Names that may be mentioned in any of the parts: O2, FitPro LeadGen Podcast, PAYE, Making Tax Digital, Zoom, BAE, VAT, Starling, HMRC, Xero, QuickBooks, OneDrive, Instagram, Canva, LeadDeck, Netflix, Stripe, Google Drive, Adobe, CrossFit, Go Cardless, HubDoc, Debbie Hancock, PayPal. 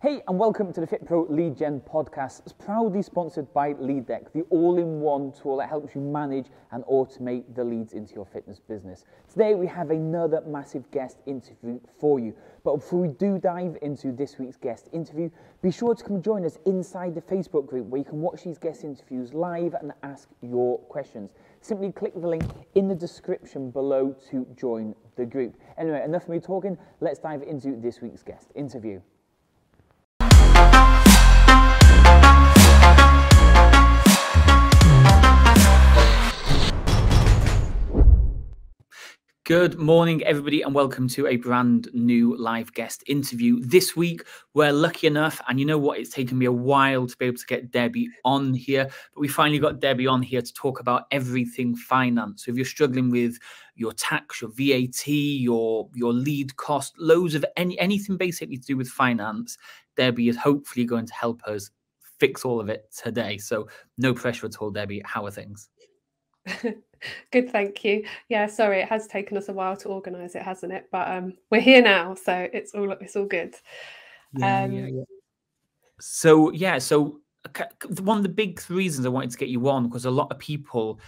Hey, and welcome to the FitPro LeadGen Podcast. It's proudly sponsored by LeadDeck, the all-in-one tool that helps you manage and automate the leads into your fitness business. Today, we have another massive guest interview for you. But before we do dive into this week's guest interview, be sure to come join us inside the Facebook group where you can watch these guest interviews live and ask your questions. Simply click the link in the description below to join the group. Anyway, enough of me talking. Let's dive into this week's guest interview. Good morning, everybody, and welcome to a brand new live guest interview. This week, we're lucky enough, and you know what, it's taken me a while to be able to get Debbie on here, but we finally got Debbie on here to talk about everything finance. So if you're struggling with your tax, your VAT, your lead cost, loads of anything basically to do with finance, Debbie is hopefully going to help us fix all of it today. So no pressure at all, Debbie. How are things? Good, thank you. Yeah, sorry, it has taken us a while to organise it, hasn't it? But we're here now, so it's all good. Yeah. So one of the big reasons I wanted to get you on, because a lot of people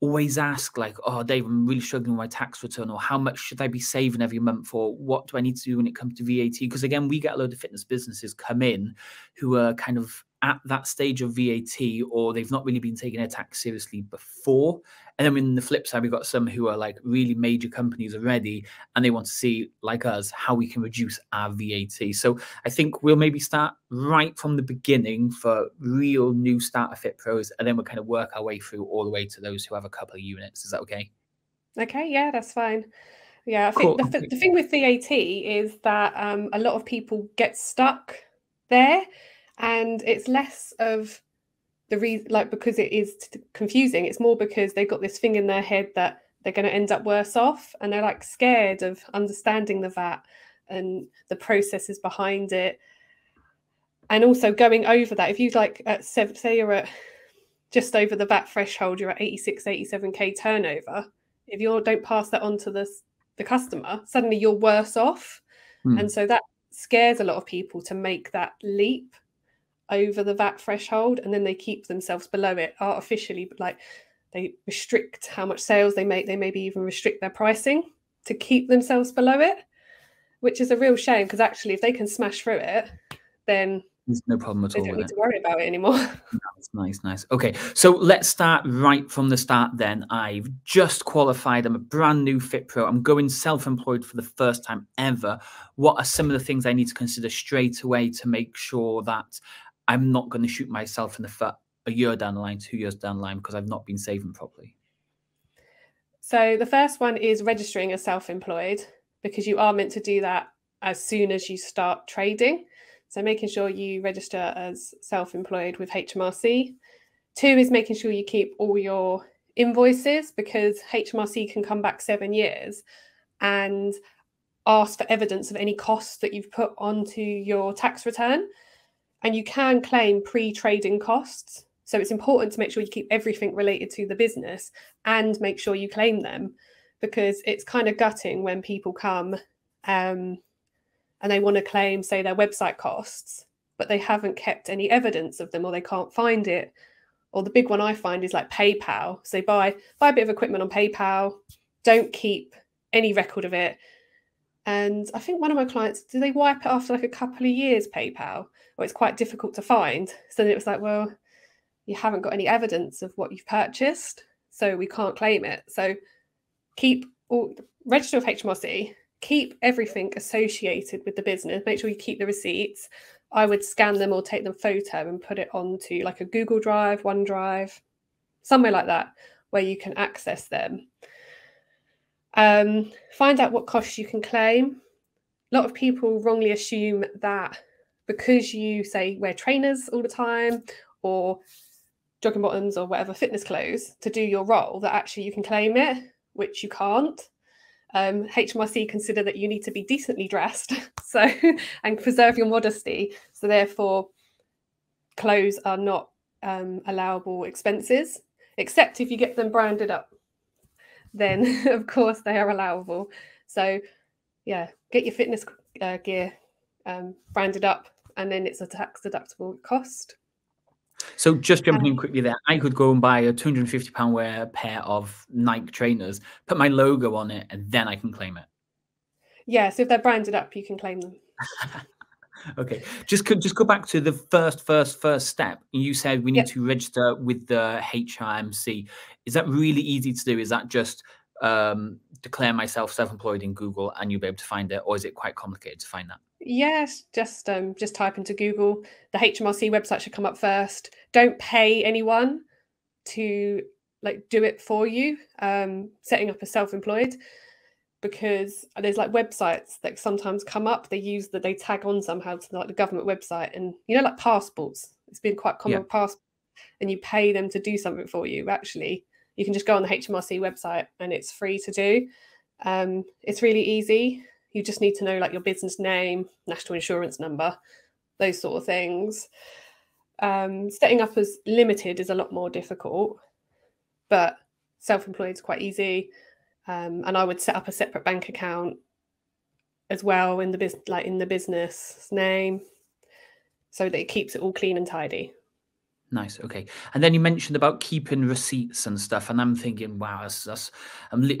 always ask, like, oh, Dave, I'm really struggling with my tax return, or how much should I be saving every month, or what do I need to do when it comes to VAT? Because again, we get a load of fitness businesses come in who are kind of at that stage of VAT, or they've not really been taking their tax seriously before. And then on the flip side, we've got some who are like really major companies already, and they want to see, like us, how we can reduce our VAT. So I think we'll maybe start right from the beginning for real new starter fit pros, and then we'll kind of work our way through all the way to those who have a couple of units. Is that okay? Okay, yeah, that's fine. Yeah, I think cool. The thing with VAT is that a lot of people get stuck there. And it's less of the reason, like, because it is confusing. It's more because they've got this thing in their head that they're going to end up worse off, and they're like scared of understanding the VAT and the processes behind it. And also going over that, if you like, say you're at just over the VAT threshold, you're at 86, 87K turnover. If you don't pass that on to the customer, suddenly you're worse off. Mm. And so that scares a lot of people to make that leap over the VAT threshold, and then they keep themselves below it artificially, but like they restrict how much sales they make, they maybe even restrict their pricing to keep themselves below it, which is a real shame, because actually if they can smash through it, then there's no problem at all. They don't need to worry about it anymore. That's nice. Okay, so let's start right from the start then. I've just qualified. I'm a brand new fit pro. I'm going self-employed for the first time ever. What are some of the things I need to consider straight away to make sure that I'm not going to shoot myself in the foot a year down the line, 2 years down the line, because I've not been saving properly? So the first one is registering as self-employed, because you are meant to do that as soon as you start trading. So making sure you register as self-employed with HMRC. 2 is making sure you keep all your invoices, because HMRC can come back 7 years and ask for evidence of any costs that you've put onto your tax return. And you can claim pre-trading costs. So it's important to make sure you keep everything related to the business and make sure you claim them, because it's kind of gutting when people come and they want to claim, say, their website costs, but they haven't kept any evidence of them, or they can't find it. Or the big one I find is like PayPal. So they buy a bit of equipment on PayPal, don't keep any record of it. And I think one of my clients, do they wipe it after like a couple of years, PayPal? Or it's quite difficult to find. So then it was like, well, you haven't got any evidence of what you've purchased, so we can't claim it. So register with HMRC, keep everything associated with the business. Make sure you keep the receipts. I would scan them or take them photo and put it onto like a Google Drive, OneDrive, somewhere like that, where you can access them. Find out what costs you can claim. A lot of people wrongly assume that because you, say, wear trainers all the time or jogging bottoms or whatever fitness clothes to do your role, that actually you can claim it, which you can't. HMRC consider that you need to be decently dressed, so and preserve your modesty. So therefore, clothes are not allowable expenses, except if you get them branded up. Then of course they are allowable. So yeah, get your fitness gear branded up and then it's a tax deductible cost. So just jumping in quickly there, I could go and buy a £250 pair of Nike trainers, put my logo on it, and then I can claim it. Yeah, so if they're branded up, you can claim them. Okay, just go back to the first step. You said we need to register with the HMRC. Is that really easy to do? Is that just declare myself self-employed in Google and you'll be able to find it, or is it quite complicated to find that? Yes, just type into Google. The HMRC website should come up first. Don't pay anyone to do it for you, setting up as self-employed, because there's websites that sometimes come up, they tag on somehow to the government website, and like passports, it's been quite common with passports, and you pay them to do something for you. Actually, you can just go on the HMRC website and it's free to do. It's really easy. You just need to know your business name, national insurance number, those sort of things. Setting up as limited is a lot more difficult, but self-employed is quite easy. And I would set up a separate bank account as well in the business, in the business name, so that it keeps it all clean and tidy. Nice. Okay. And then you mentioned about keeping receipts and stuff, and I'm thinking, wow, I need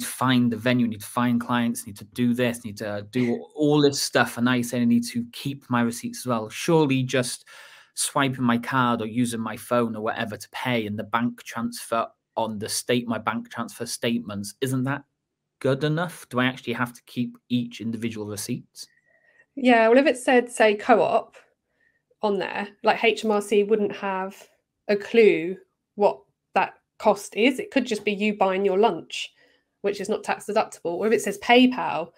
to find the venue, I need to find clients, I need to do this, I need to do all this stuff, and now you're saying I need to keep my receipts as well. Surely just swiping my card or using my phone or whatever to pay, and the bank transfer on the my bank transfer statements, isn't that good enough? Do I actually have to keep each individual receipt? Yeah, well, if it said, say, co-op on there, HMRC wouldn't have a clue what that cost is. It could just be you buying your lunch, which is not tax deductible. Or if it says PayPal,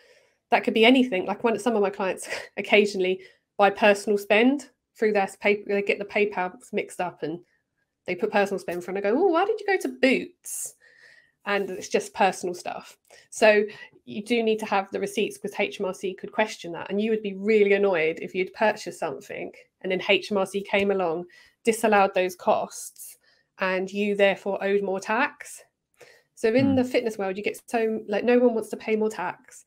that could be anything. Some of my clients occasionally buy personal spend through their paper, they get the PayPal mixed up and they put personal spend in front and go, oh, why did you go to Boots? And it's just personal stuff. So you do need to have the receipts, because HMRC could question that. And you would be really annoyed if you'd purchased something and then HMRC came along, disallowed those costs, and you therefore owed more tax. So in the fitness world, you get so, no one wants to pay more tax.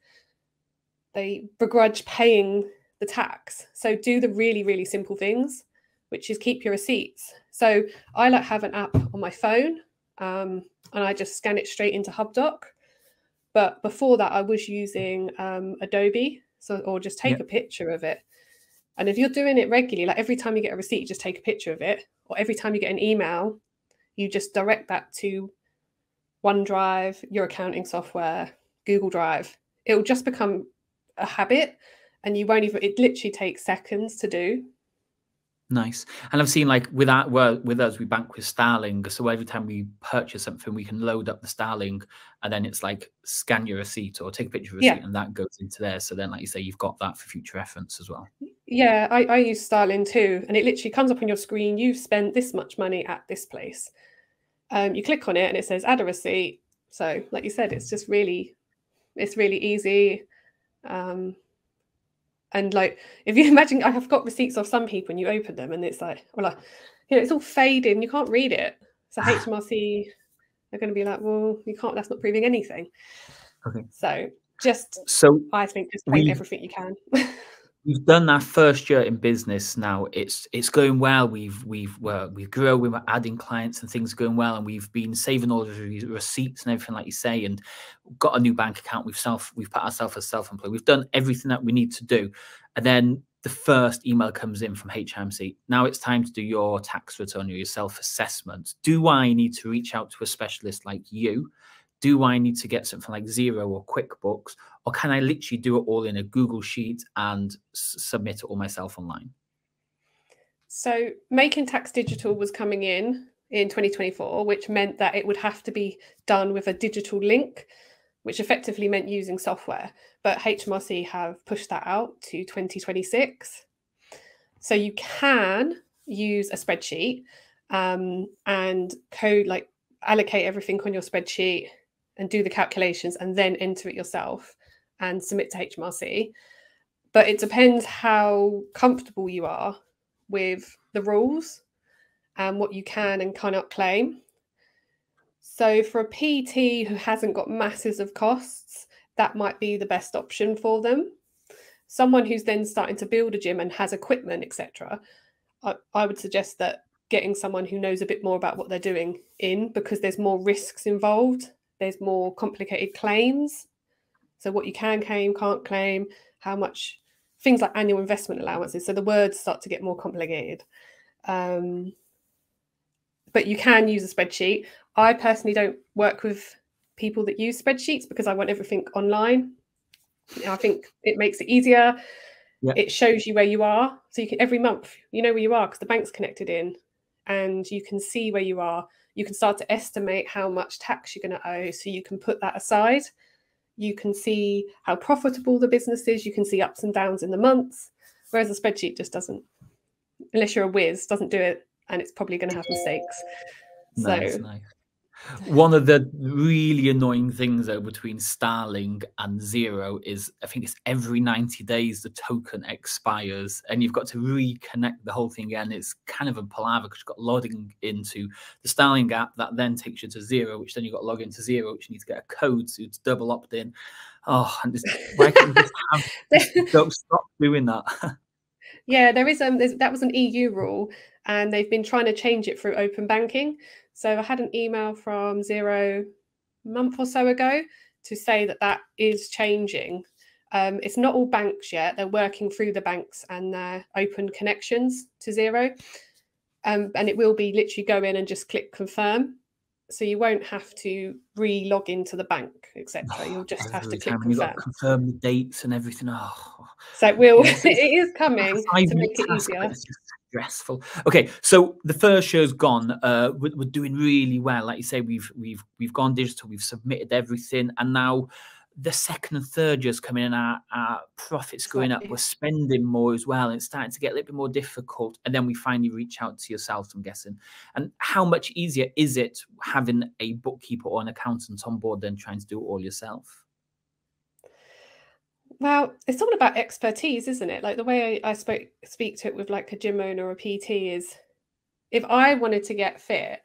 They begrudge paying the tax. So do the really, really simple things, which is keep your receipts. So I have an app on my phone, and I just scan it straight into HubDoc. But before that, I was using Adobe, or just take a picture of it. And if you're doing it regularly, every time you get a receipt, you just take a picture of it, or every time you get an email, you just direct that to OneDrive, your accounting software, Google Drive. It will just become a habit, and you won't even. It literally takes seconds to do. Nice. And I've seen with us, we bank with Starling. So every time we purchase something, we can load up the Starling, and then it's scan your receipt or take a picture of receipt, and that goes into there. So then, you say, you've got that for future reference as well. Yeah, I use Starling too. And it literally comes up on your screen. You've spent this much money at this place. You click on it and it says add a receipt. So like you said, it's just really, it's really easy. And if you imagine, I have got receipts of some people and you open them and it's it's all faded and you can't read it. So HMRC are going to be well, you can't, that's not proving anything. Okay. So I think just take everything you can. We've done that first year in business now. It's going well. We've grown, we were adding clients and things are going well, and we've been saving all of the receipts and everything like you say, and got a new bank account. We've put ourselves as self-employed. We've done everything that we need to do. And then the first email comes in from HMRC. Now it's time to do your tax return or your self-assessment. Do I need to reach out to a specialist like you? Do I need to get something like Xero or QuickBooks, or can I literally do it all in a Google Sheet and submit it all myself online? So Making Tax Digital was coming in 2024, which meant that it would have to be done with a digital link, which effectively meant using software. But HMRC have pushed that out to 2026. So you can use a spreadsheet and code, allocate everything on your spreadsheet and do the calculations and then enter it yourself and submit to HMRC. But it depends how comfortable you are with the rules and what you can and cannot claim. So for a PT who hasn't got masses of costs, that might be the best option for them. someone who's then starting to build a gym and has equipment, etc., I would suggest that getting someone who knows a bit more about what they're doing in, because there's more risks involved, there's more complicated claims. So what you can claim, can't claim, how much, things like annual investment allowances. So the words start to get more complicated. But you can use a spreadsheet. I personally don't work with people that use spreadsheets because I want everything online. I think it makes it easier. Yeah. It shows you where you are. So you can, every month, you know where you are because the bank's connected in and you can see where you are. You can start to estimate how much tax you're going to owe. So you can put that aside. You can see how profitable the business is. You can see ups and downs in the months. Whereas a spreadsheet just doesn't, unless you're a whiz, doesn't do it. And it's probably going to have mistakes. Nice, so nice. One of the really annoying things though between Starling and Xero is I think it's every 90 days the token expires and you've got to reconnect the whole thing again. It's kind of a palaver because you've got logging into the Starling app that then takes you to Xero, which then you've got to log into Xero, which you need to get a code, so it's double opt-in. Oh, and just, why can't you just have, don't stop doing that. Yeah, there is that was an EU rule and they've been trying to change it through open banking. So I had an email from Xero a month or so ago to say that that is changing. It's not all banks yet. They're working through the banks and their open connections to Xero. And it will be literally go in and just click confirm. So you won't have to re-log into the bank, etc. You'll just have to click confirm. You've got to confirm the dates and everything. Oh. So it will. Yes, it is coming to make it easier. Stressful. Okay, so the first show's gone. We're doing really well. Like you say, we've gone digital. We've submitted everything, and now the second and third years coming in, our profits going up. We're spending more as well, and it's starting to get a little bit more difficult. And then we finally reach out to yourselves, I'm guessing. And how much easier is it having a bookkeeper or an accountant on board than trying to do it all yourself? Well, it's all about expertise, isn't it? Like the way I speak to it with like a gym owner or a PT is, if I wanted to get fit,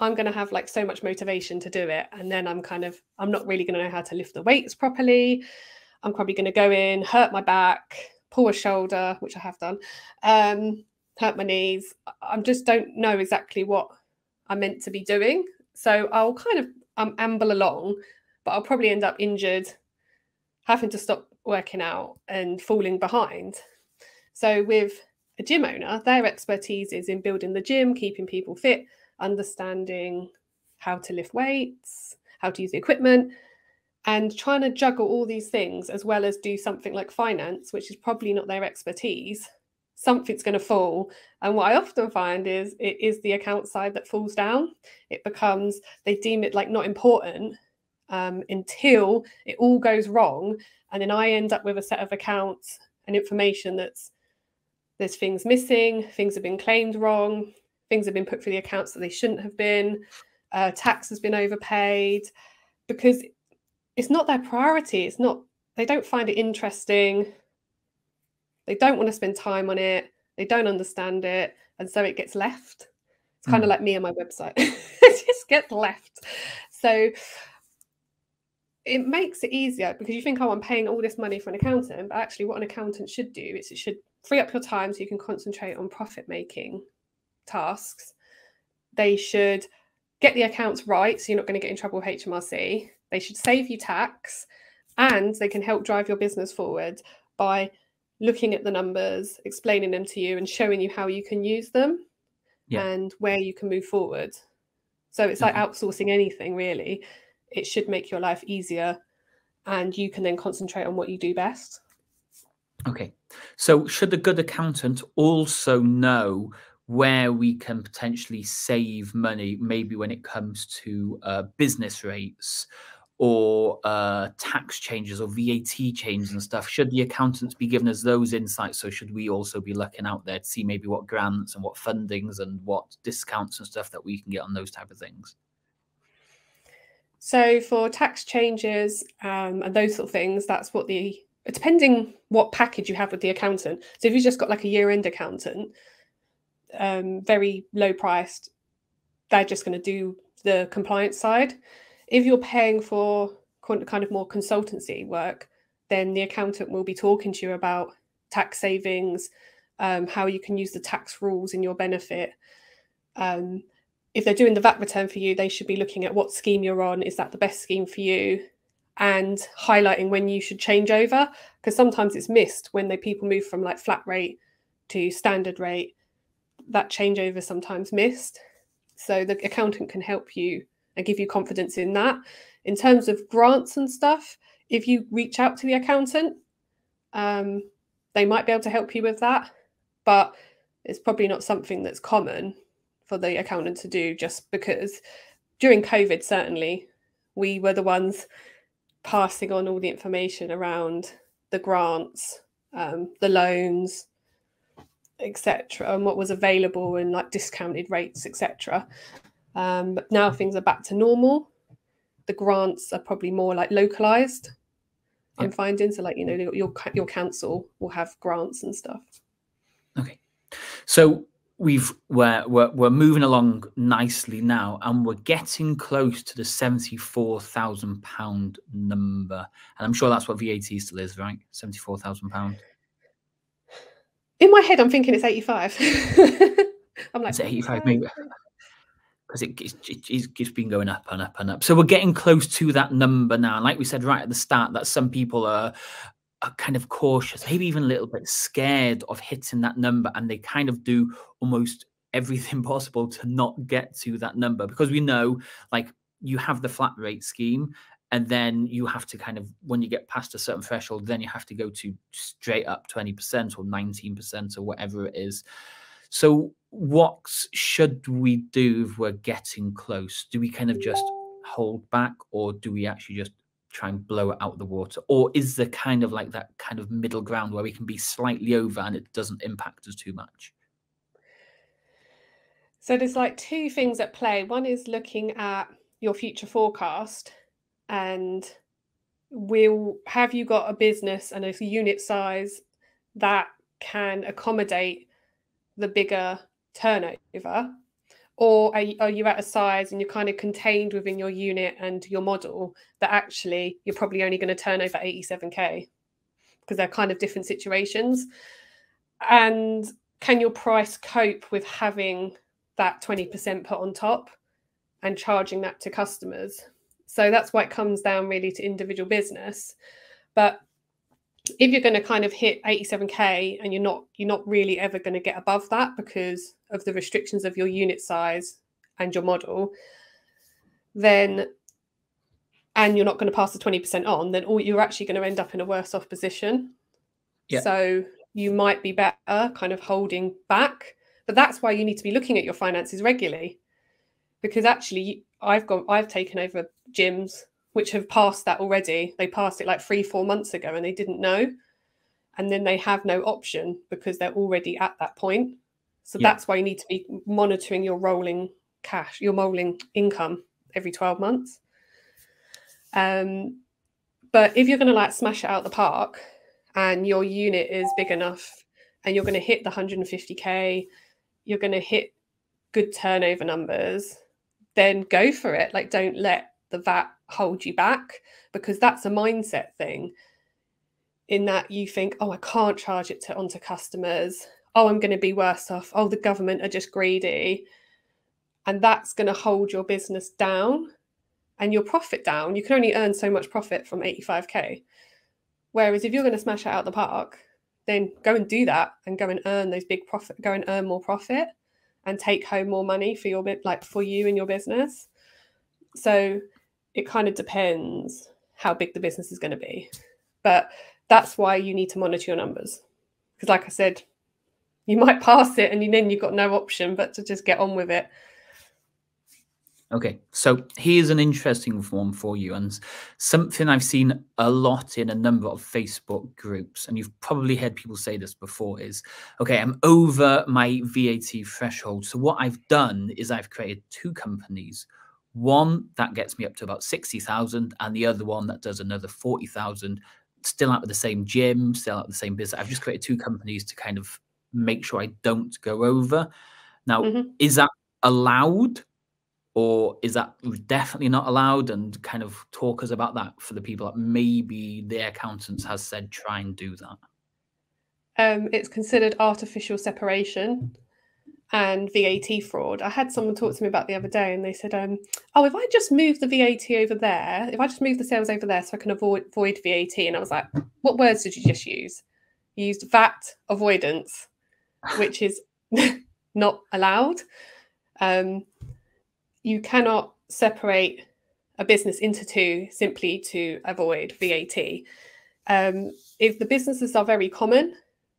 I'm going to have like so much motivation to do it. And then I'm not really going to know how to lift the weights properly. I'm probably going to go in, hurt my back, pull a shoulder, which I have done, hurt my knees. I just don't know exactly what I'm meant to be doing. So I'll kind of amble along, but I'll probably end up injured, having to stop working out and falling behind. So with a gym owner, their expertise is in building the gym, keeping people fit, understanding how to lift weights, how to use the equipment, and trying to juggle all these things, as well as do something like finance, which is probably not their expertise. Something's going to fall. And what I often find is it is the account side that falls down. It becomes, they deem it like not important until it all goes wrong. And then I end up with a set of accounts and information that's, there's things missing, things have been claimed wrong, things have been put through the accounts that they shouldn't have been, tax has been overpaid, because it's not their priority. It's not, they don't find it interesting. They don't want to spend time on it. They don't understand it. And so it gets left. It's kind of like me and my website. It just gets left. So it makes it easier because you think, oh, I'm paying all this money for an accountant, but actually what an accountant should do is it should free up your time so you can concentrate on profit-making tasks. They should get the accounts right so you're not going to get in trouble with HMRC. They should save you tax and they can help drive your business forward by looking at the numbers, explaining them to you and showing you how you can use them and where you can move forward. So it's like outsourcing anything, really. It should make your life easier and you can then concentrate on what you do best. Okay. So should a good accountant also know where we can potentially save money, maybe when it comes to business rates or tax changes or VAT changes and stuff? Should the accountants be giving us those insights? So should we also be looking out there to see maybe what grants and what fundings and what discounts and stuff that we can get on those type of things? So for tax changes and those sort of things, that's what depending what package you have with the accountant. So if you've just got like a year-end accountant, very low priced, they're just going to do the compliance side. If you're paying for kind of more consultancy work, then the accountant will be talking to you about tax savings, how you can use the tax rules in your benefit. If they're doing the VAT return for you, they should be looking at what scheme you're on. Is that the best scheme for you? And highlighting when you should change over, because sometimes it's missed when people move from like flat rate to standard rate. That changeover is sometimes missed. So the accountant can help you and give you confidence in that. In terms of grants and stuff, if you reach out to the accountant, they might be able to help you with that, but it's probably not something that's common for the accountant to do, just because during COVID, certainly, we were the ones passing on all the information around the grants, the loans, etc., and what was available and like discounted rates, etc. But now things are back to normal. The grants are probably more like localized, yeah. I'm finding. So like, you know, your council will have grants and stuff. Okay, so we're moving along nicely now, and we're getting close to the £74,000 number, and I'm sure that's what VAT still is, right? £74,000. In my head, I'm thinking it's 85. I'm like, it's 85, maybe, because it's been going up and up and up. So we're getting close to that number now. And like we said right at the start, that some people are kind of cautious, maybe even a little bit scared of hitting that number, and they kind of do almost everything possible to not get to that number, because we know, like, you have the flat rate scheme, and then you have to kind of, when you get past a certain threshold, then you have to go to straight up 20% or 19% or whatever it is. So what should we do if we're getting close? Do we kind of just hold back, or do we actually just try and blow it out of the water? Or is there kind of like that kind of middle ground where we can be slightly over and it doesn't impact us too much? So there's like two things at play. One is looking at your future forecast, and have you got a business and a unit size that can accommodate the bigger turnover? Or are you at a size and you're kind of contained within your unit and your model that actually you're probably only going to turn over 87k, because they're kind of different situations? And can your price cope with having that 20% put on top and charging that to customers? So that's why it comes down really to individual business. But if you're going to kind of hit 87k and you're not really ever going to get above that because of the restrictions of your unit size and your model, then, and you're not going to pass the 20% on, then you're actually going to end up in a worse off position. Yeah. So you might be better kind of holding back, but that's why you need to be looking at your finances regularly, because actually I've taken over gyms which have passed that already. They passed it like 3-4 months ago and they didn't know. And then they have no option because they're already at that point. So yeah, that's why you need to be monitoring your rolling cash, your rolling income every 12 months. But if you're going to like smash it out the park and your unit is big enough and you're going to hit the 150k, you're going to hit good turnover numbers, then go for it. Like, don't let the VAT hold you back, because that's a mindset thing, in that you think, oh, I can't charge it onto customers, oh, I'm going to be worse off, oh, the government are just greedy, and that's going to hold your business down and your profit down. You can only earn so much profit from 85k, whereas if you're going to smash it out the park, then go and do that and go and earn those big profit, go and earn more profit and take home more money for your bit, like for you and your business. So it kind of depends how big the business is going to be. But that's why you need to monitor your numbers, because like I said, you might pass it and then you've got no option but to just get on with it. Okay, so here's an interesting one for you, and something I've seen a lot in a number of Facebook groups, and you've probably heard people say this before, is, okay, I'm over my VAT threshold. So what I've done is I've created two companies, one that gets me up to about 60,000 and the other one that does another 40,000, still out with the same gym, still out with the same business. I've just created two companies to kind of make sure I don't go over. Now, is that allowed? Or is that definitely not allowed? And kind of talk us about that for the people that maybe their accountants has said, try and do that. It's considered artificial separation and VAT fraud. I had someone talk to me about the other day and they said, oh, if I just move the VAT over there, if I just move the sales over there so I can avoid VAT. And I was like, what words did you just use? You used VAT avoidance, which is not allowed. You cannot separate a business into two simply to avoid VAT. If the businesses are very common,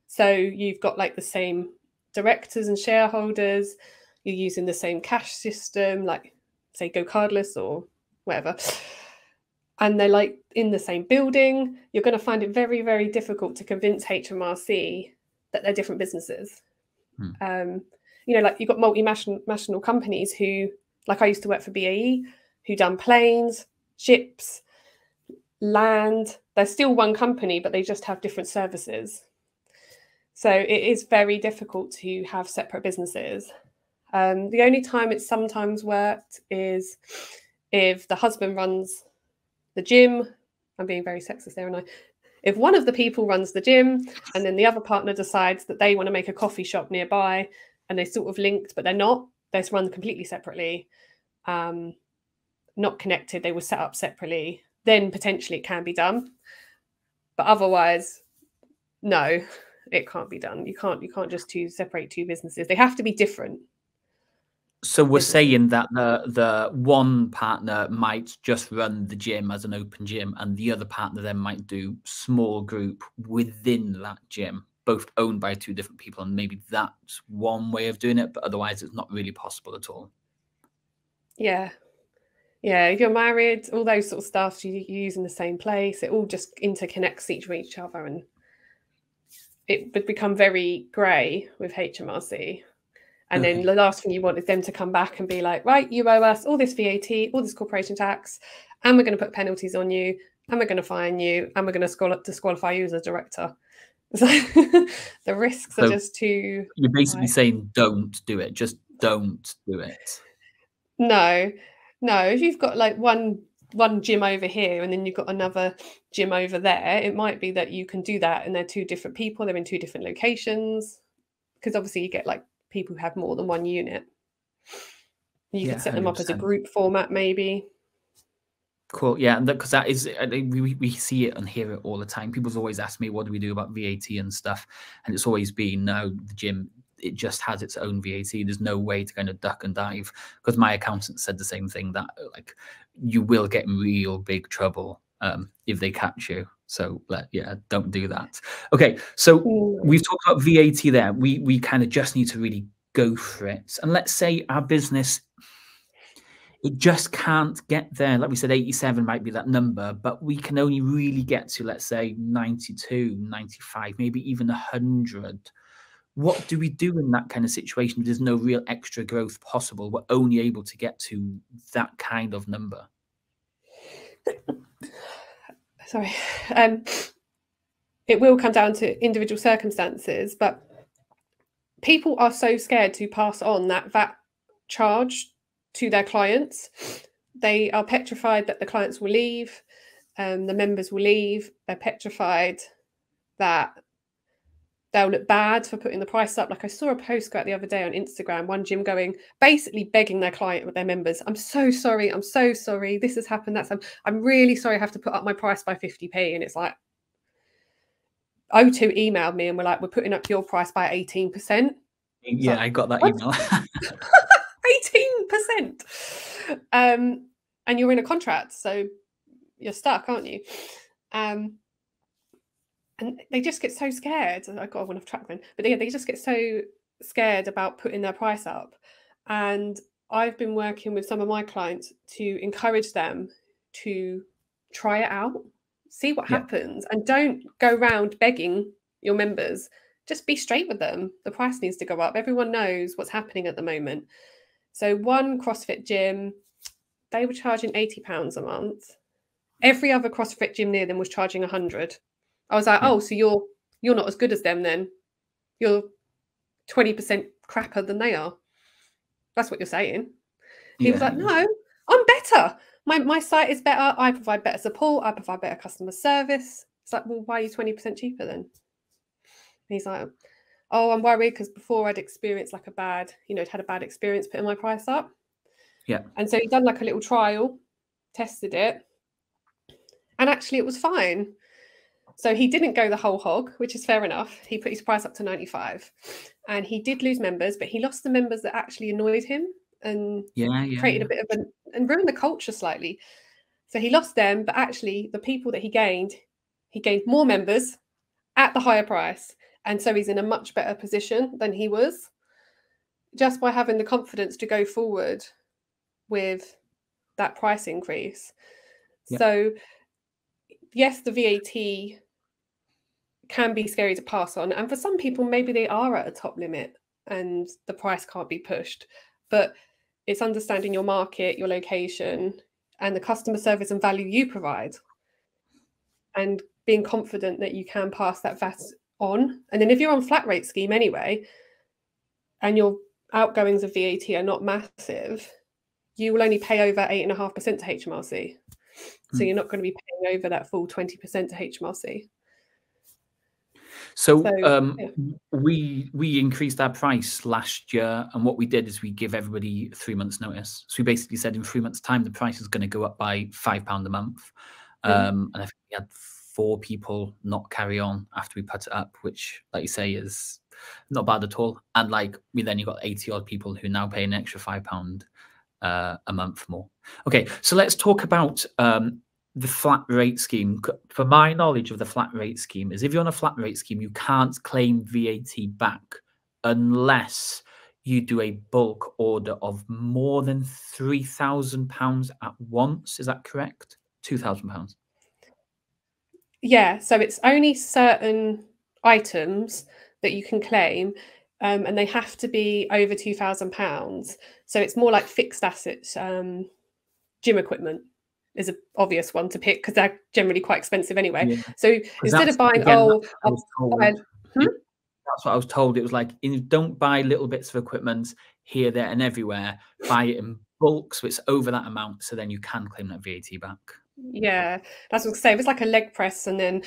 so you've got like the same directors and shareholders, you're using the same cash system, like say Go Cardless or whatever, and they're like in the same building, you're going to find it very, very difficult to convince HMRC that they're different businesses. You know, like you've got multinational companies who, like I used to work for BAE, who done planes, ships, land. They're still one company, but they just have different services. So it is very difficult to have separate businesses. The only time it's sometimes worked is if the husband runs the gym. I'm being very sexist there, aren't I? If one of the people runs the gym and then the other partner decides that they want to make a coffee shop nearby and they're sort of linked, but they're not. They're run completely separately, not connected. They were set up separately. Then potentially it can be done, but otherwise, no, it can't be done. You can't just separate two businesses. They have to be different. So we're saying that the one partner might just run the gym as an open gym, and the other partner then might do small group within that gym, both owned by two different people, and maybe that's one way of doing it, but otherwise it's not really possible at all. Yeah. Yeah, if you're married, all those sort of stuff you use in the same place, it all just interconnects each other, and it would become very grey with HMRC. And then the last thing you want is them to come back and be like, right, you owe us all this VAT, all this corporation tax, and we're going to put penalties on you, and we're going to fine you, and we're going to disqualify you as a director. So the risks are just too... You're basically saying don't do it. Just don't do it. No, no. If you've got like one gym over here and then you've got another gym over there, it might be that you can do that and they're two different people. They're in two different locations, because obviously you get like people who have more than one unit. You can set them 100%. Up as a group format maybe. Cool. Yeah, because that is, we see it and hear it all the time. People's always ask me, what do we do about VAT and stuff? And it's always been, no, the gym, it just has its own VAT. There's no way to kind of duck and dive, because my accountant said the same thing, that like you will get in real big trouble if they catch you. So yeah, don't do that. Okay, so we've talked about VAT there. We kind of just need to really go for it. And let's say our business, it just can't get there. Like we said, 87 might be that number, but we can only really get to, let's say, 92, 95, maybe even 100. What do we do in that kind of situation? There's no real extra growth possible. We're only able to get to that kind of number. Sorry. It will come down to individual circumstances, but people are so scared to pass on that VAT charge to their clients. They are petrified that the clients will leave, the members will leave. They're petrified that they'll look bad for putting the price up. Like I saw a post go out the other day on Instagram, one gym going, basically begging their client with their members, I'm so sorry, this has happened, I'm really sorry I have to put up my price by 50p. And it's like, O2 emailed me and we're like, we're putting up your price by 18%. Yeah, I got that email. 18%, and you're in a contract, so you're stuck, aren't you? And they just get so scared. I got one off track then, but yeah, they just get so scared about putting their price up. And I've been working with some of my clients to encourage them to try it out, see what happens, and don't go round begging your members. Just be straight with them. The price needs to go up. Everyone knows what's happening at the moment. So one CrossFit gym, they were charging £80 a month. Every other CrossFit gym near them was charging £100. I was like, oh, so you're not as good as them then. You're 20% crapper than they are. That's what you're saying. He was like, no, I'm better. My site is better. I provide better support. I provide better customer service. It's like, well, why are you 20% cheaper then? And he's like, oh, I'm worried because before I'd experienced like a bad, you know, I'd had a bad experience putting my price up. Yeah. And so he'd done like a little trial, tested it, and actually it was fine. So he didn't go the whole hog, which is fair enough. He put his price up to 95, and he did lose members, but he lost the members that actually annoyed him and created a bit of an, and ruined the culture slightly. So he lost them, but actually the people that he gained more members at the higher price. And so he's in a much better position than he was, just by having the confidence to go forward with that price increase. Yeah. So yes, the VAT can be scary to pass on. And for some people, maybe they are at a top limit and the price can't be pushed. But it's understanding your market, your location, and the customer service and value you provide. And being confident that you can pass that VAT on. And then if you're on flat rate scheme anyway, and your outgoings of VAT are not massive, you will only pay over 8.5% to HMRC. So you're not going to be paying over that full 20% to HMRC. So we increased our price last year, and what we did is we give everybody 3 months notice. So we basically said in 3 months time, the price is going to go up by £5 a month. And I think we had 4 people not carry on after we put it up, which, like you say, is not bad at all. And like we then you got 80 odd people who now pay an extra £5 a month more. Okay, so let's talk about the flat rate scheme. For my knowledge of the flat rate scheme is if you're on a flat rate scheme, you can't claim VAT back unless you do a bulk order of more than £3,000 at once. Is that correct? £2,000. Yeah, so it's only certain items that you can claim. And they have to be over £2,000. So it's more like fixed assets. Gym equipment is an obvious one to pick because they're generally quite expensive anyway. Yeah. So instead of buying, that's what I was told. It was like, don't buy little bits of equipment here, there, and everywhere. Buy it in bulk, so it's over that amount. So then you can claim that VAT back. Yeah, that's what I was saying. It's like a leg press and then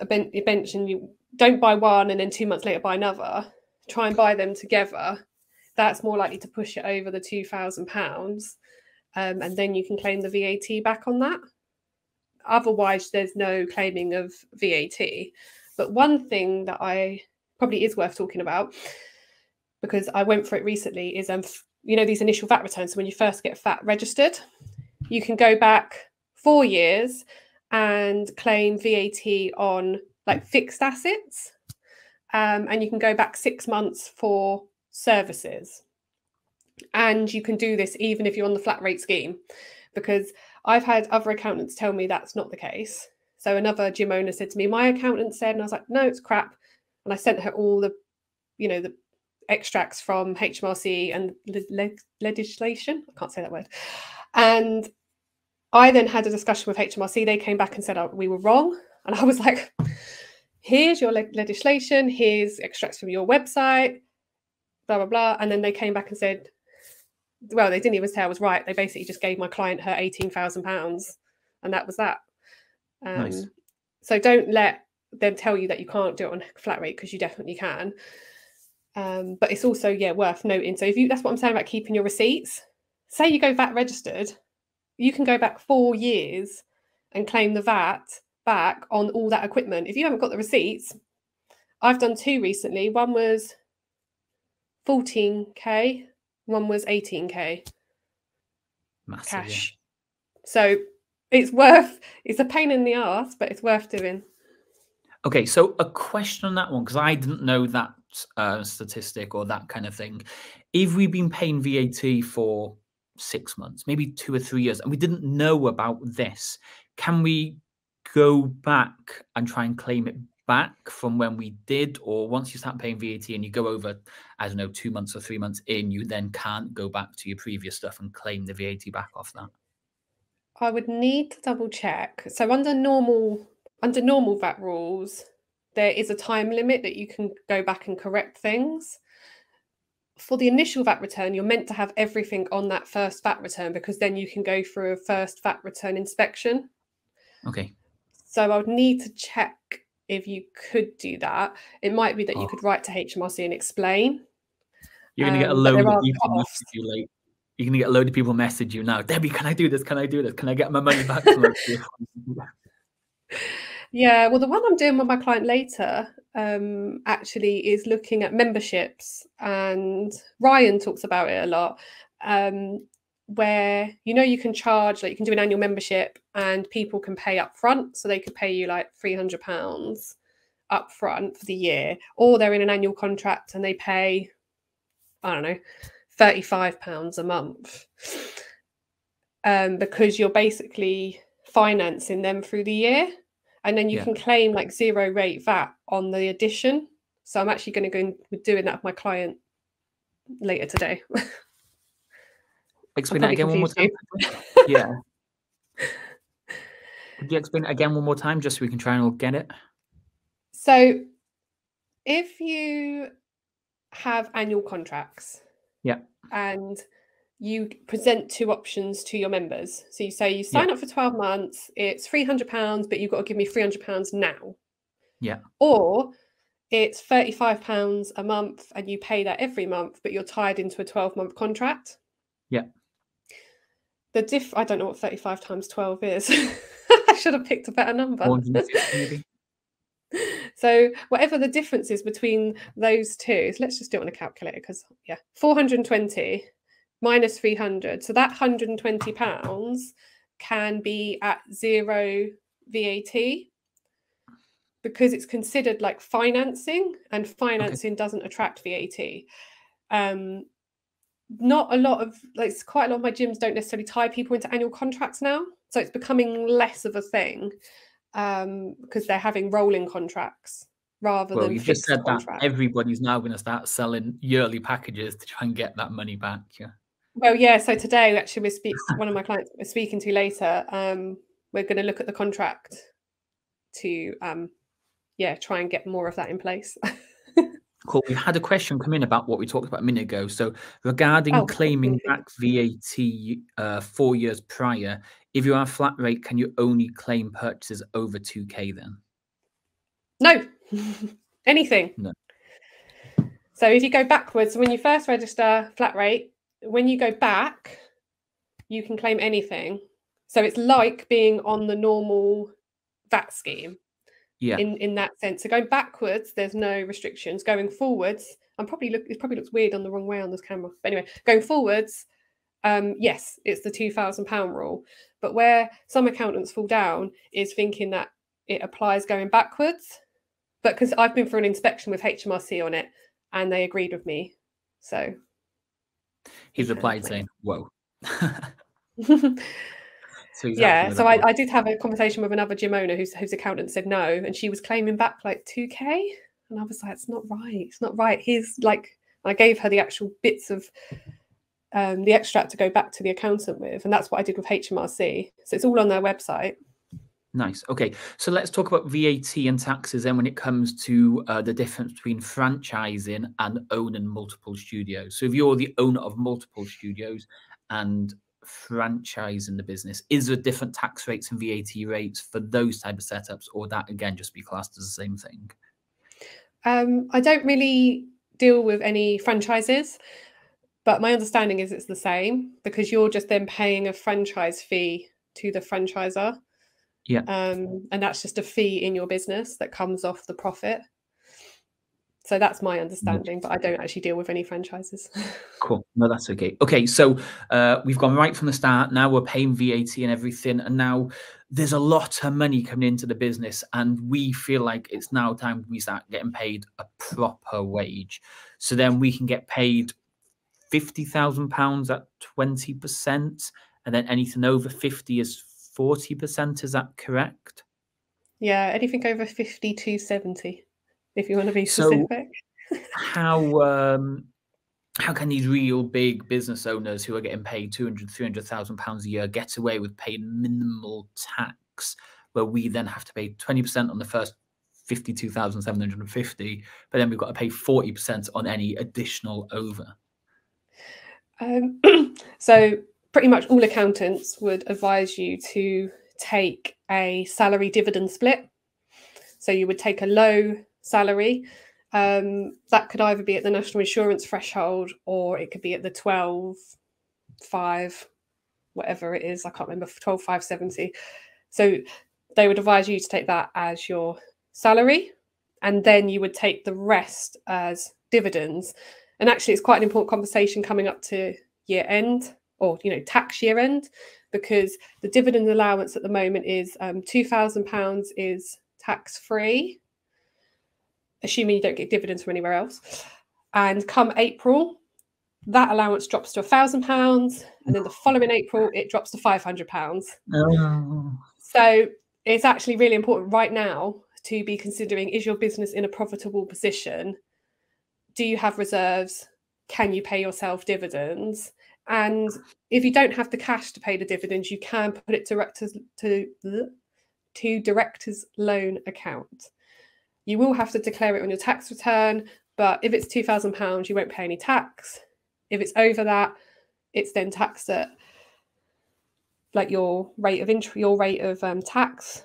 a bench, and you don't buy one and then 2 months later buy another. Try and buy them together. That's more likely to push it over the £2,000, and then you can claim the VAT back on that. Otherwise, there's no claiming of VAT. But one thing that I probably is worth talking about, because I went for it recently, is you know, these initial VAT returns. So when you first get VAT registered, you can go back 4 years and claim VAT on like fixed assets. And you can go back 6 months for services. And you can do this even if you're on the flat rate scheme, because I've had other accountants tell me that's not the case. So another gym owner said to me, my accountant said, and I was like, no, it's crap. And I sent her all the, you know, the extracts from HMRC and legislation. I can't say that word. And I then had a discussion with HMRC. They came back and said, oh, we were wrong. And I was like, here's your legislation, here's extracts from your website, blah, blah, blah. And then they came back and said, well, they didn't even say I was right. They basically just gave my client her £18,000, and that was that. Nice. So don't let them tell you that you can't do it on flat rate, because you definitely can. But it's also, yeah, worth noting. So if you, that's what I'm saying about keeping your receipts. Say you go VAT registered, you can go back 4 years and claim the VAT back on all that equipment. If you haven't got the receipts, I've done 2 recently. One was 14k, one was 18k. Massive, cash. Yeah. So it's worth, it's a pain in the ass, but it's worth doing. Okay, so a question on that one, because I didn't know that statistic or that kind of thing. If we've been paying VAT for 6 months, maybe 2 or 3 years, and we didn't know about this, can we go back and try and claim it back from when we did? Or once you start paying VAT and you go over, I don't know, 2 months or 3 months in, you then can't go back to your previous stuff and claim the VAT back off that? I would need to double check. So under normal VAT rules, there is a time limit that you can go back and correct things. for the initial VAT return, you're meant to have everything on that first VAT return, because then you can go through a first VAT return inspection. Okay. So I would need to check if you could do that. It might be that you could write to HMRC and explain. You're going to get a load of people message you, like, you're going to get a load of people message you now, Debbie, can I do this? Can I do this? Can I get my money back? Yeah, well, the one I'm doing with my client later actually is looking at memberships, and Ryan talks about it a lot, where, you know, you can charge, like, you can do an annual membership and people can pay up front. So they could pay you like £300 up front for the year, or they're in an annual contract and they pay, I don't know, £35 a month, because you're basically financing them through the year. And then you can claim like zero rate VAT on the addition. So I'm actually going to go and doing that with my client later today. Explain that again one more time. Yeah. Could you explain it again one more time, just so we can try and all get it? So if you have annual contracts, and you present two options to your members. So you say you sign up for 12 months, it's £300, but you've got to give me £300 now. Yeah. Or it's £35 a month and you pay that every month, but you're tied into a 12-month contract. Yeah. The I don't know what 35 times 12 is. I should have picked a better number. 150 maybe. So whatever the difference is between those two, so let's just do it on a calculator, because 420 minus 300. So that £120 can be at zero VAT, because it's considered like financing, and financing doesn't attract VAT. Not a lot of, like, quite a lot of my gyms don't necessarily tie people into annual contracts now. So it's becoming less of a thing, because they're having rolling contracts rather than fixed. Well, you just said that everybody's now going to start selling yearly packages to try and get that money back. Yeah. Well, yeah, so today, actually, one of my clients we're speaking to later, we're going to look at the contract to, try and get more of that in place. Cool. We've had a question come in about what we talked about a minute ago. So regarding claiming back VAT 4 years prior, if you are flat rate, can you only claim purchases over 2K then? No. Anything. No. So if you go backwards, when you first register flat rate, when you go back, you can claim anything. So it's like being on the normal VAT scheme in that sense. So going backwards, there's no restrictions. Going forwards, it probably looks weird on the wrong way on this camera. But anyway, going forwards, yes, it's the £2,000 rule. But where some accountants fall down is thinking that it applies going backwards. But because I've been for an inspection with HMRC on it, and they agreed with me. So... He's replied saying, whoa. So I did have a conversation with another gym owner whose accountant said no, and she was claiming back like 2K. And I was like, it's not right. It's not right. Here's like, I gave her the actual bits of the extract to go back to the accountant with. And that's what I did with HMRC. So it's all on their website. Nice. Okay. So let's talk about VAT and taxes then when it comes to the difference between franchising and owning multiple studios. So if you're the owner of multiple studios and franchising the business, is there different tax rates and VAT rates for those type of setups, or that again just be classed as the same thing? I don't really deal with any franchises, but my understanding is it's the same, because you're just then paying a franchise fee to the franchisor. Yeah. And that's just a fee in your business that comes off the profit. So that's my understanding, but I don't actually deal with any franchises. Cool. No, that's okay. Okay. So we've gone right from the start. Now we're paying VAT and everything. And now there's a lot of money coming into the business, and we feel like it's now time we start getting paid a proper wage. So then we can get paid £50,000 at 20%. And then anything over 50 is 40%, is that correct? Yeah, anything over 5270, if you want to be specific. So how can these real big business owners who are getting paid £200,000 to £300,000 a year get away with paying minimal tax, where we then have to pay 20% on the first 52,750, but then we've got to pay 40% on any additional over? So pretty much all accountants would advise you to take a salary dividend split. So you would take a low salary. That could either be at the national insurance threshold, or it could be at the 12,500, whatever it is. I can't remember, 12,570. So they would advise you to take that as your salary, and then you would take the rest as dividends. And actually, it's quite an important conversation coming up to year end, or, you know, tax year end, because the dividend allowance at the moment is £2,000 is tax free, assuming you don't get dividends from anywhere else. And come April, that allowance drops to £1,000, and then the following April it drops to £500. Oh. So it's actually really important right now to be considering, is your business in a profitable position? Do you have reserves? Can you pay yourself dividends? And if you don't have the cash to pay the dividends, you can put it to director's loan account. You will have to declare it on your tax return, but if it's £2,000, you won't pay any tax. If it's over that, it's then taxed at like your rate of tax,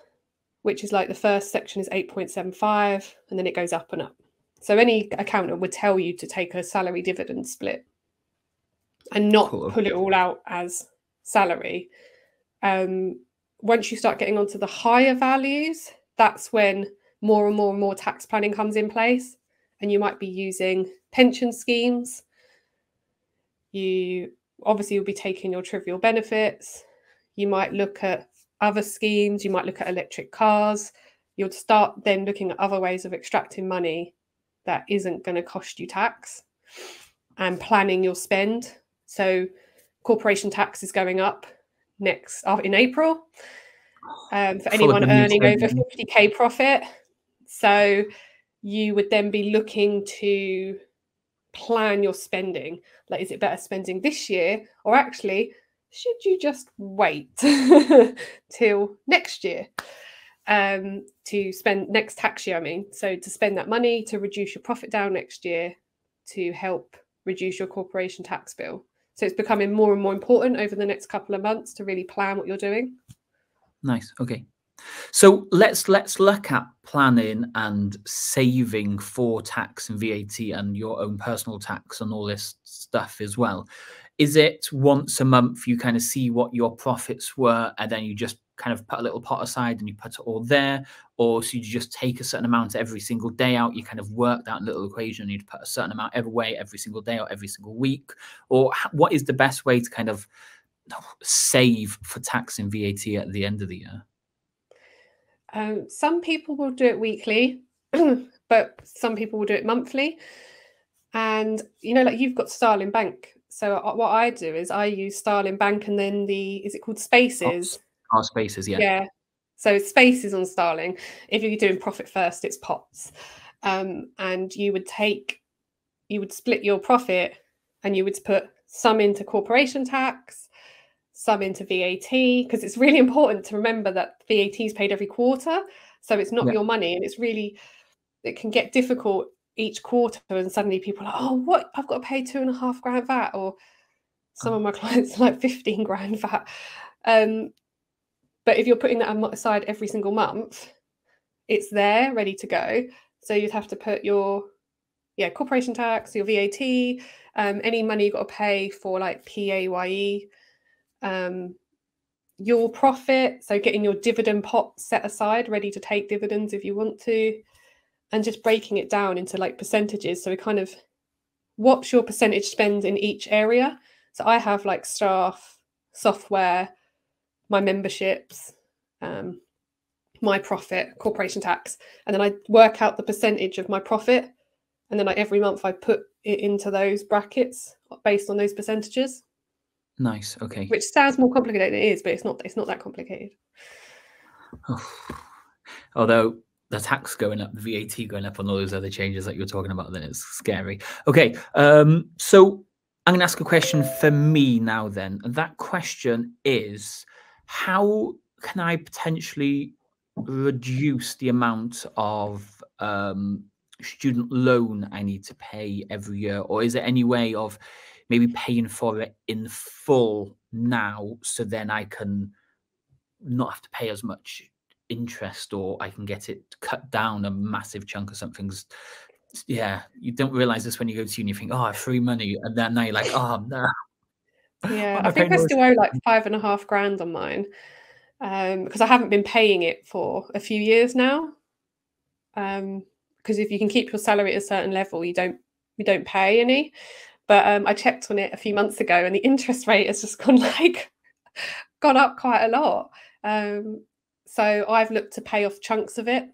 which is like the first section is 8.75, and then it goes up and up. So any accountant would tell you to take a salary dividend split and not pull it all out as salary. Once you start getting onto the higher values, that's when more and more tax planning comes in place, and you might be using pension schemes. You obviously will be taking your trivial benefits. You might look at other schemes. You might look at electric cars. You'll start then looking at other ways of extracting money that isn't going to cost you tax, and planning your spend. So corporation tax is going up next in April for anyone earning over 50k profit. So you would then be looking to plan your spending. Like, is it better spending this year, or actually should you just wait till next year? To spend next tax year, I mean, so to spend that money to reduce your profit down next year to help reduce your corporation tax bill. So it's becoming more and more important over the next couple of months to really plan what you're doing. Nice. Okay. So let's look at planning and saving for tax and VAT and your own personal tax and all this stuff as well. Is it once a month you kind of see what your profits were, and then you just kind of put a little pot aside and you put it all there? Or so you just take a certain amount every single day out? You kind of work that little equation, you'd put a certain amount every way, every single day or every single week? Or what is the best way to kind of save for tax and VAT at the end of the year? Some people will do it weekly, but some people will do it monthly. And, you know, like you've got Starling Bank. So what I do is I use Starling Bank, and then is it called Spaces? Our Spaces, yeah. Yeah. So it's Spaces on Starling. If you're doing profit first, it's pots. And you would split your profit, and you would put some into corporation tax, some into VAT, because it's really important to remember that VAT is paid every quarter. So it's not your money, and it's really, it can get difficult each quarter, and suddenly people are like, oh, what? I've got to pay £2,500 VAT, or some of my clients are like 15 grand VAT. But if you're putting that aside every single month, it's there ready to go. So you'd have to put your corporation tax, your VAT, any money you've got to pay for like PAYE, your profit, so getting your dividend pot set aside ready to take dividends if you want to, and just breaking it down into like percentages. So we kind of, what's your percentage spend in each area? So I have like staff, software, my memberships, my profit, corporation tax, and then I work out the percentage of my profit, and then every month I put it into those brackets based on those percentages. Nice. Okay. Which sounds more complicated than it is, but it's not. It's not that complicated. Oh. Although the tax going up, the VAT going up, and all those other changes that you're talking about, then it's scary. Okay. So I'm going to ask a question for me now, then, and that question is, how can I potentially reduce the amount of student loan I need to pay every year? Or is there any way of maybe paying for it in full now, so then I can not have to pay as much interest, or I can get it cut down a massive chunk or something's. Yeah, you don't realize this when you go to uni. You think, oh, I have free money, and then now you're like, oh no. Yeah, I think I still owe like $5,500 on mine, because I haven't been paying it for a few years now. Because if you can keep your salary at a certain level, you don't pay any. But I checked on it a few months ago, and the interest rate has just gone up quite a lot. So I've looked to pay off chunks of it.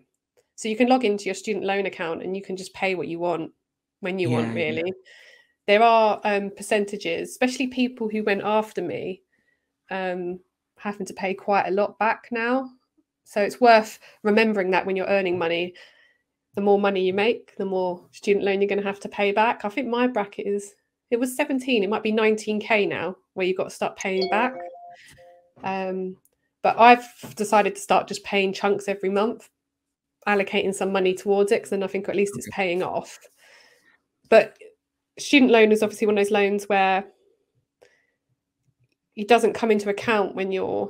So you can log into your student loan account and you can just pay what you want when you want, really. Yeah. There are percentages, especially people who went after me, having to pay quite a lot back now. So it's worth remembering that when you're earning money, the more money you make, the more student loan you're going to have to pay back. I think my bracket is, it was 17, it might be 19K now, where you've got to start paying back. But I've decided to start just paying chunks every month, allocating some money towards it, because then I think at least it's paying off. But student loan is obviously one of those loans where it doesn't come into account when you're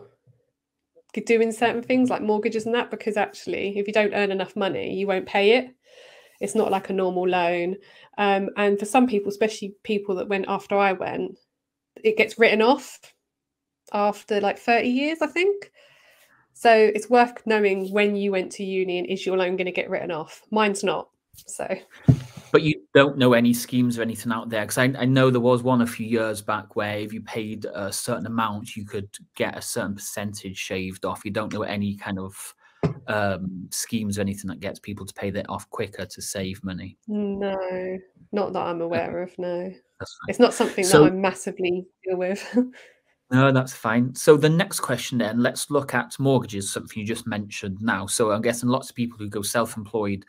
doing certain things like mortgages and that, because actually if you don't earn enough money, you won't pay it. It's not like a normal loan. And for some people, especially people that went after I went, it gets written off after like 30 years, I think. So it's worth knowing when you went to uni, and is your loan going to get written off? Mine's not. So. But you don't know any schemes or anything out there? Because I know there was one a few years back where if you paid a certain amount, you could get a certain percentage shaved off. You don't know any kind of schemes or anything that gets people to pay that off quicker to save money? No, not that I'm aware of, no. It's not something that I massively deal with. No, that's fine. So the next question then, let's look at mortgages, something you just mentioned now. So I'm guessing lots of people who go self-employed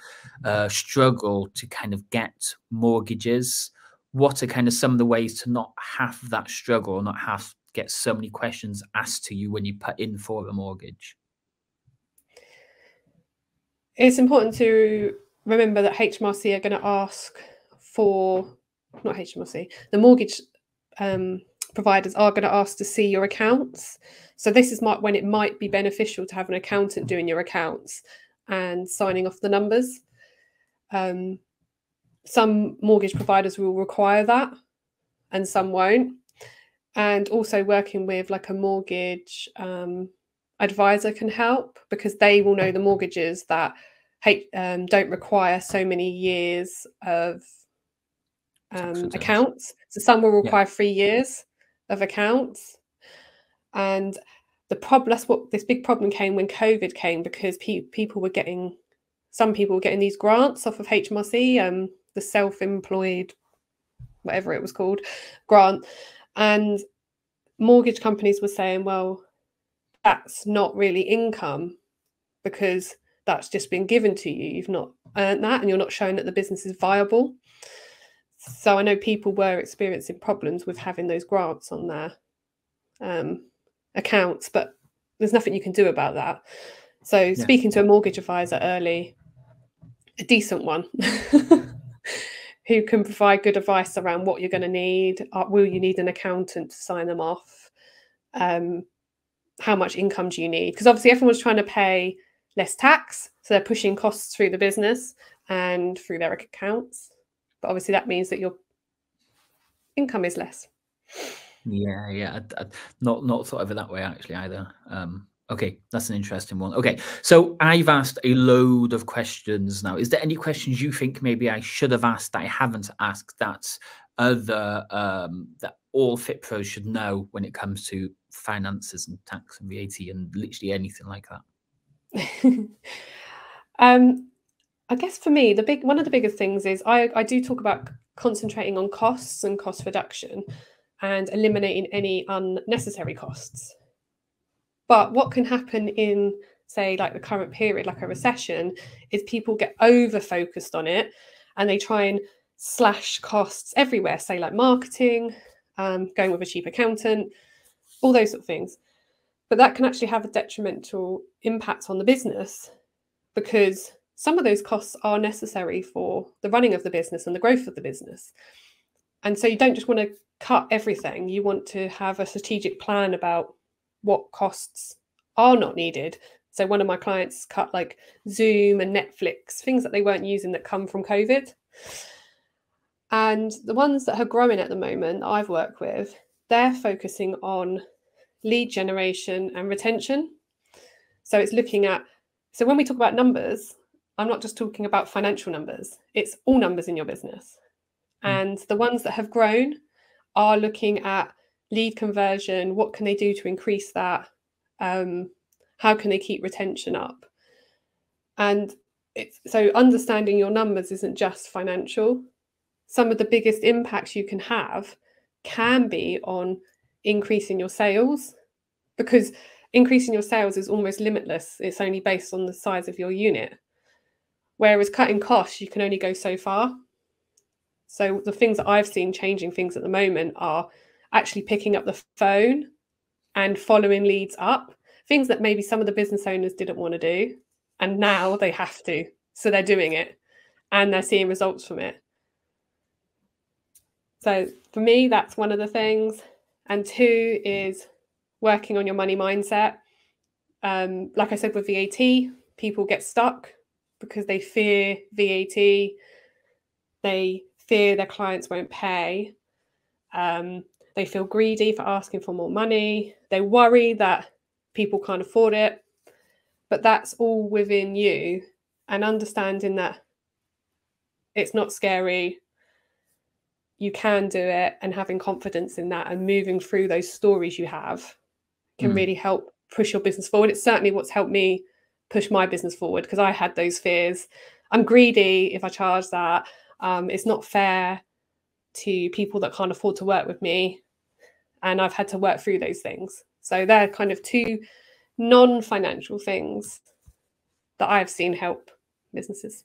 struggle to kind of get mortgages. What are kind of some of the ways to not have that struggle, not have get so many questions asked to you when you put in for a mortgage? It's important to remember that HMRC are going to ask for, not HMRC, the mortgage providers are going to ask to see your accounts. So this is when it might be beneficial to have an accountant doing your accounts and signing off the numbers. Some mortgage providers will require that and some won't. And also working with like a mortgage advisor can help, because they will know the mortgages that don't require so many years of accounts. So some will require 3 years of accounts. And the problem, that's what this big problem came when COVID came, because some people were getting these grants off of HMRC, the self-employed, whatever it was called, grant. And mortgage companies were saying, well, that's not really income, because that's just been given to you. You've not earned that, and you're not showing that the business is viable. So I know people were experiencing problems with having those grants on their accounts, but there's nothing you can do about that. So speaking to a mortgage advisor early, a decent one, who can provide good advice around what you're going to need. Will you need an accountant to sign them off? How much income do you need? Because obviously everyone's trying to pay less tax, so they're pushing costs through the business and through their accounts. But obviously that means that your income is less. Yeah. I not thought of it that way actually either. Okay, that's an interesting one. Okay, so I've asked a load of questions now. Is there any questions you think maybe I should have asked that I haven't asked that other that all fit pros should know when it comes to finances and tax and VAT and literally anything like that? I guess for me, one of the biggest things is I do talk about concentrating on costs and cost reduction and eliminating any unnecessary costs. But what can happen in, say, like the current period, like a recession, is people get over-focused on it and they try and slash costs everywhere, say like marketing, going with a cheap accountant, all those sort of things. But that can actually have a detrimental impact on the business, because some of those costs are necessary for the running of the business and the growth of the business. And so you don't just want to cut everything. You want to have a strategic plan about what costs are not needed. So one of my clients cut like Zoom and Netflix, things that they weren't using that come from COVID. And the ones that are growing at the moment that I've worked with, they're focusing on lead generation and retention. So it's looking at, so when we talk about numbers, I'm not just talking about financial numbers, it's all numbers in your business. And the ones that have grown are looking at lead conversion, what can they do to increase that? How can they keep retention up? And it's, so understanding your numbers isn't just financial. Some of the biggest impacts you can have can be on increasing your sales, because increasing your sales is almost limitless. It's only based on the size of your unit. Whereas cutting costs, you can only go so far. So the things that I've seen changing things at the moment are actually picking up the phone and following leads up, things that maybe some of the business owners didn't want to do, and now they have to. So they're doing it and they're seeing results from it. So for me, that's one of the things. And two is working on your money mindset. Like I said, with VAT, people get stuck because they fear VAT. They fear their clients won't pay. They feel greedy for asking for more money. They worry that people can't afford it. But that's all within you, and understanding that it's not scary. You can do it, and having confidence in that and moving through those stories you have can really help push your business forward. It's certainly what's helped me push my business forward, because I had those fears. I'm greedy if I charge that. It's not fair to people that can't afford to work with me. And I've had to work through those things. So they're kind of two non-financial things that I've seen help businesses.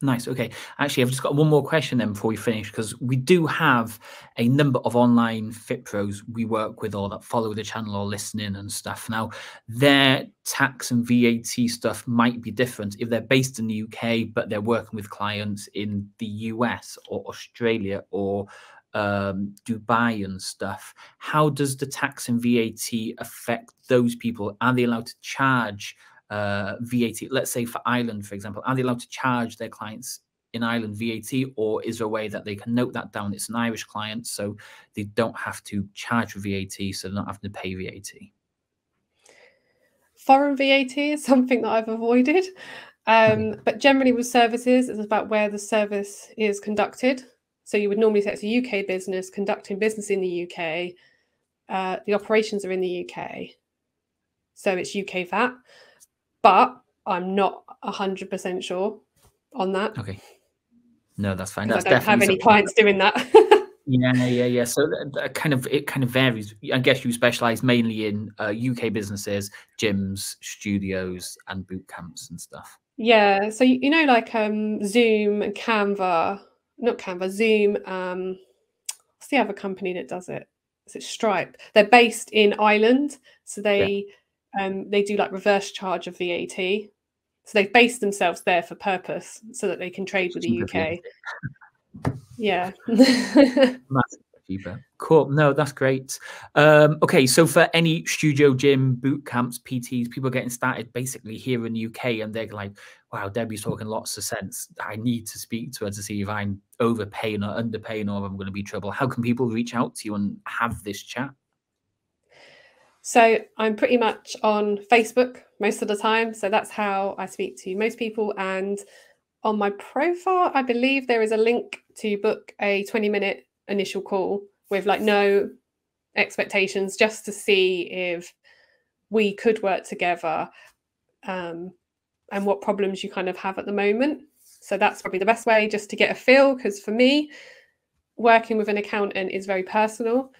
Nice. Okay. Actually, I've just got one more question then before we finish, because we do have a number of online fit pros we work with, or that follow the channel or listen in and stuff. Now, their tax and VAT stuff might be different if they're based in the UK, but they're working with clients in the US or Australia or Dubai and stuff. How does the tax and VAT affect those people? Are they allowed to charge VAT, let's say for Ireland, for example? Are they allowed to charge their clients in Ireland VAT, or is there a way that they can note that down? It's an Irish client, so they don't have to charge VAT, so they're not having to pay VAT. Foreign VAT is something that I've avoided, but generally with services, it's about where the service is conducted. So you would normally say it's a UK business conducting business in the UK. The operations are in the UK, so it's UK VAT. But I'm not 100% sure on that. Okay. No, that's fine. That's, I don't have any clients doing that. Yeah. So that kind of varies. I guess you specialize mainly in UK businesses, gyms, studios, and boot camps and stuff. Yeah. So, you know, like Zoom and Canva, not Canva, Zoom. What's the other company that does it? Is it Stripe? They're based in Ireland. So they do like reverse charge of VAT. So they've based themselves there for purpose so that they can trade with the UK. Yeah. Cool. No, that's great. Okay. So for any studio, gym, boot camps, PTs, people getting started basically here in the UK, and they're like, wow, Debbie's talking lots of sense. I need to speak to her to see if I'm overpaying or underpaying, or I'm going to be in trouble. How can people reach out to you and have this chat? So I'm pretty much on Facebook most of the time. So that's how I speak to most people. And on my profile, I believe there is a link to book a 20-minute initial call with like no expectations, just to see if we could work together and what problems you kind of have at the moment. So that's probably the best way, just to get a feel, because for me, working with an accountant is very personal.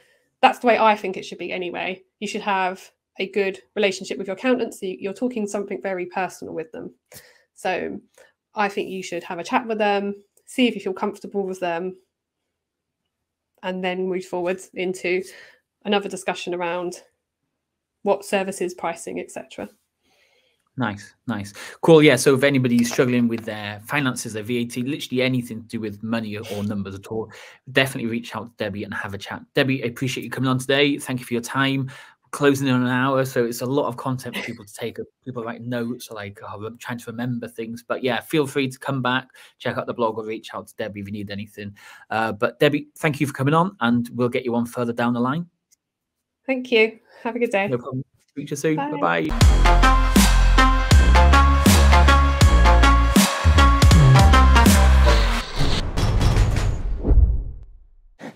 That's the way I think it should be anyway. You should have a good relationship with your accountant, so you're talking something very personal with them. So I think you should have a chat with them, see if you feel comfortable with them, and then move forward into another discussion around what services, pricing, etc. Nice, nice. Cool, yeah, so if anybody's struggling with their finances, their VAT, literally anything to do with money or numbers at all, definitely reach out to Debbie and have a chat. Debbie, I appreciate you coming on today. Thank you for your time. We're closing in on an hour, so it's a lot of content for people to take up. People write notes, like, oh, I'm trying to remember things. But yeah, feel free to come back, check out the blog, or reach out to Debbie if you need anything. But Debbie, thank you for coming on, and we'll get you on further down the line. Thank you. Have a good day. No problem. Speak to you soon. Bye-bye.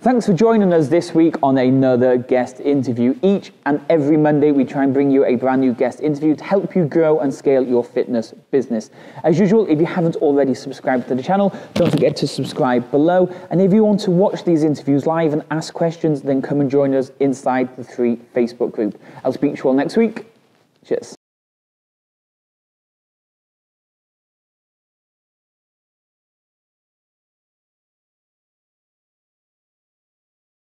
Thanks for joining us this week on another guest interview. Each and every Monday, we try and bring you a brand new guest interview to help you grow and scale your fitness business. As usual, if you haven't already subscribed to the channel, don't forget to subscribe below. And if you want to watch these interviews live and ask questions, then come and join us inside the Three Facebook group. I'll speak to you all next week. Cheers.